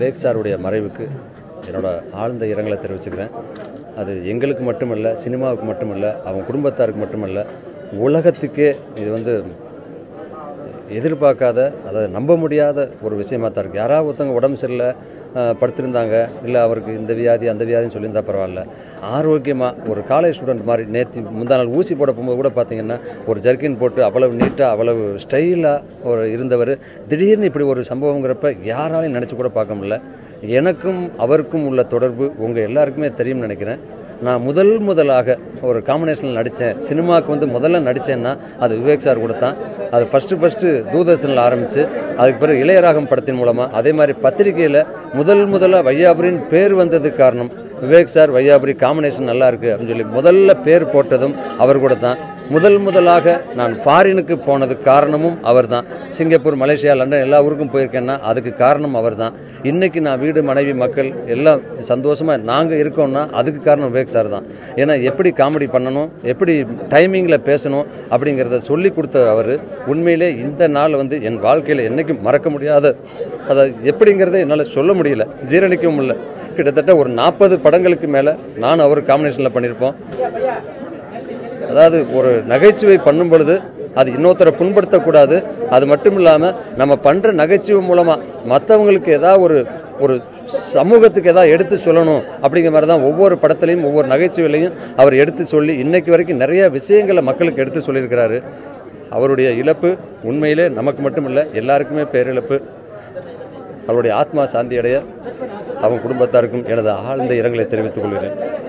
விவேக் சாருடைய மறைவுக்கு என்னோட ஆழ்ந்த இரங்கலை தெரிவிச்சுக்கிறேன். அது எங்களுக்கு மட்டுமல்ல, சினிமாவுக்கு மட்டுமல்ல, அவங்க குடும்பத்தாருக்கு மட்டுமல்ல, உலகத்துக்கே இது வந்து எதிர்பார்க்காத, அதாவது நம்ப முடியாத ஒரு விஷயமாக தான் இருக்குது. யாராவது ஒருத்தவங்க உடம்பு சரியில்லை படுத்திருந்தாங்க, இல்லை அவருக்கு இந்த வியாதி அந்த வியாதின்னு சொல்லியிருந்தா பரவாயில்ல, ஆரோக்கியமாக ஒரு காலேஜ் ஸ்டூடெண்ட் மாதிரி நேற்று முந்தா நாள் ஊசி போட போகும்போது கூட பார்த்திங்கன்னா ஒரு ஜர்க்கின் போட்டு அவ்வளவு நீட்டாக அவ்வளவு ஸ்டைலாக ஒரு இருந்தவர் திடீர்னு இப்படி ஒரு சம்பவங்கிறப்ப யாராலையும் நினச்சி கூட பார்க்க முடியல. எனக்கும் அவருக்கும் உள்ள தொடர்பு உங்கள் எல்லாருக்குமே தெரியும்னு நினைக்கிறேன். நான் முதலாக ஒரு காம்பினேஷனில் நடித்தேன், சினிமாவுக்கு வந்து முதல்ல நடித்தேன்னா அது விவேக் சார் கூட தான். அது ஃபஸ்ட்டு தூர்தர்ஷனில் ஆரம்பித்து அதுக்கு பிறகு இளையராகம் படத்தின் மூலமாக, அதே மாதிரி பத்திரிகையில் முதலாக வையாபுரின்னு பேர் வந்ததுக்கு காரணம் விவேக் சார் வையாபுரி காம்பினேஷன் நல்லாயிருக்கு அப்படின்னு சொல்லி முதல்ல பேர் போட்டதும் அவர் கூட தான். முதலாக நான் ஃபாரினுக்கு போனதுக்கு காரணமும் அவர் தான். சிங்கப்பூர், மலேசியா, லண்டன் எல்லா ஊருக்கும் போயிருக்கேன்னா அதுக்கு காரணம் அவர் தான். இன்றைக்கி நான் வீடு, மனைவி, மக்கள் எல்லாம் சந்தோஷமாக நாங்கள் இருக்கோம்னா அதுக்கு காரணம் விவேக் சார் தான். ஏன்னா எப்படி காமெடி பண்ணணும், எப்படி டைமிங்கில் பேசணும் அப்படிங்கிறத சொல்லி கொடுத்த அவர் உண்மையிலே இந்த நாள் வந்து என் வாழ்க்கையில் என்றைக்கும் மறக்க முடியாத, அதை எப்படிங்கிறத என்னால் சொல்ல முடியல, ஜீரணிக்கவும் இல்லை. கிட்டத்தட்ட ஒரு 40 படங்களுக்கு மேலே நான் அவர் காம்பினேஷனில் பண்ணியிருப்போம். அதாவது ஒரு நகைச்சுவை பண்ணும் பொழுது அது இன்னொருத்தரை புண்படுத்தக்கூடாது, அது மட்டும் இல்லாமல் நம்ம பண்ணுற நகைச்சுவை மூலமாக மற்றவங்களுக்கு ஏதாவது ஒரு சமூகத்துக்கு ஏதாவது எடுத்து சொல்லணும் அப்படிங்கிற மாதிரி தான் ஒவ்வொரு படத்துலையும் ஒவ்வொரு நகைச்சுவையிலையும் அவர் எடுத்து சொல்லி இன்றைக்கு வரைக்கும் நிறைய விஷயங்களை மக்களுக்கு எடுத்து சொல்லியிருக்கிறாரு. அவருடைய இழப்பு உண்மையிலே நமக்கு மட்டும் இல்லை, எல்லாருக்குமே பேரிழப்பு. அவருடைய ஆத்மா சாந்தி அடைய அவன் குடும்பத்தாருக்கும் எனது ஆழ்ந்த இரங்கலை தெரிவித்துக் கொள்கிறேன்.